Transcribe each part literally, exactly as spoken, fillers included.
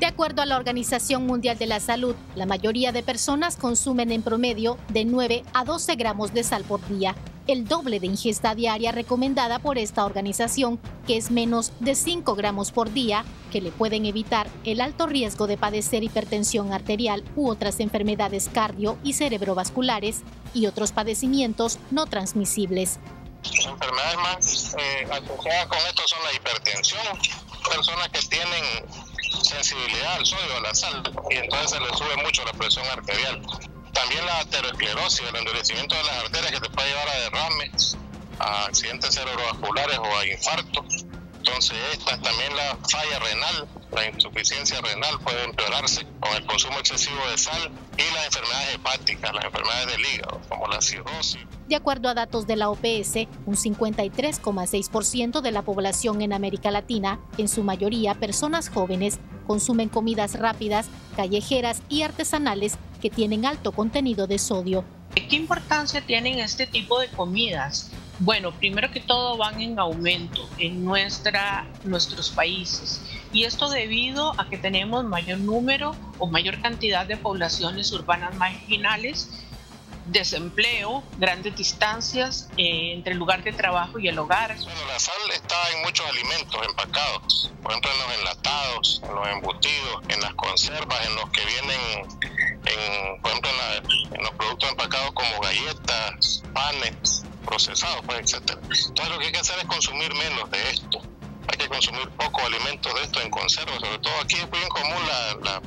De acuerdo a la Organización Mundial de la Salud, la mayoría de personas consumen en promedio de nueve a doce gramos de sal por día, el doble de ingesta diaria recomendada por esta organización, que es menos de cinco gramos por día, que le pueden evitar el alto riesgo de padecer hipertensión arterial u otras enfermedades cardio y cerebrovasculares y otros padecimientos no transmisibles. Las enfermedades más eh, asociadas con esto son la hipertensión, personas que tienen sensibilidad al sodio, a la sal, y entonces se les sube mucho la presión arterial. También la aterosclerosis, el endurecimiento de las arterias que te puede llevar a derrames, a accidentes cerebrovasculares o a infartos. Entonces esta, también la falla renal, la insuficiencia renal puede empeorarse con el consumo excesivo de sal, y las enfermedades hepáticas, las enfermedades del hígado, como la cirrosis. De acuerdo a datos de la O P S, un cincuenta y tres coma seis por ciento de la población en América Latina, en su mayoría personas jóvenes, consumen comidas rápidas, callejeras y artesanales que tienen alto contenido de sodio. ¿Qué importancia tienen este tipo de comidas? Bueno, primero que todo van en aumento en nuestra, nuestros países, y esto debido a que tenemos mayor número o mayor cantidad de poblaciones urbanas marginales, desempleo, grandes distancias eh, entre el lugar de trabajo y el hogar. Bueno, la sal está en muchos alimentos empacados, por ejemplo en los enlatados, en los embutidos, en las conservas, en los que vienen... En, por ejemplo, en, la, en los productos empacados como galletas, panes, procesados, pues, etcétera. Entonces lo que hay que hacer es consumir menos de esto. Hay que consumir pocos alimentos de esto en conserva. Sobre todo aquí es bien común la, la,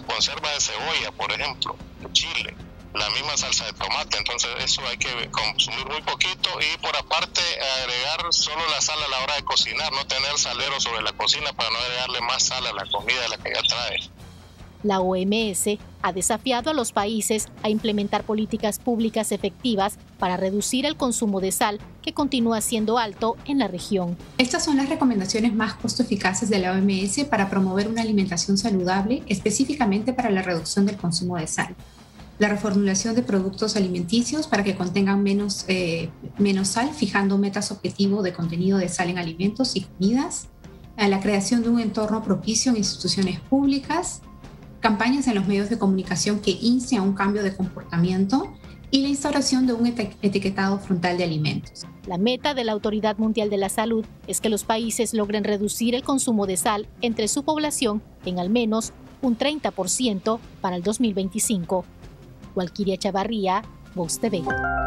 la conserva de cebolla, por ejemplo, de chile, la misma salsa de tomate. Entonces eso hay que consumir muy poquito, y por aparte agregar solo la sal a la hora de cocinar, no tener salero sobre la cocina para no agregarle más sal a la comida de la que ya trae. La O M S ha desafiado a los países a implementar políticas públicas efectivas para reducir el consumo de sal, que continúa siendo alto en la región. Estas son las recomendaciones más costo eficaces de la O M S para promover una alimentación saludable, específicamente para la reducción del consumo de sal. La reformulación de productos alimenticios para que contengan menos, eh, menos sal, fijando metas objetivo de contenido de sal en alimentos y comidas. La creación de un entorno propicio en instituciones públicas. Campañas en los medios de comunicación que insten a un cambio de comportamiento y la instauración de un etiquetado frontal de alimentos. La meta de la Organización Mundial de la Salud es que los países logren reducir el consumo de sal entre su población en al menos un treinta por ciento para el dos mil veinticinco. Walquiria Chavarría, Vos T V.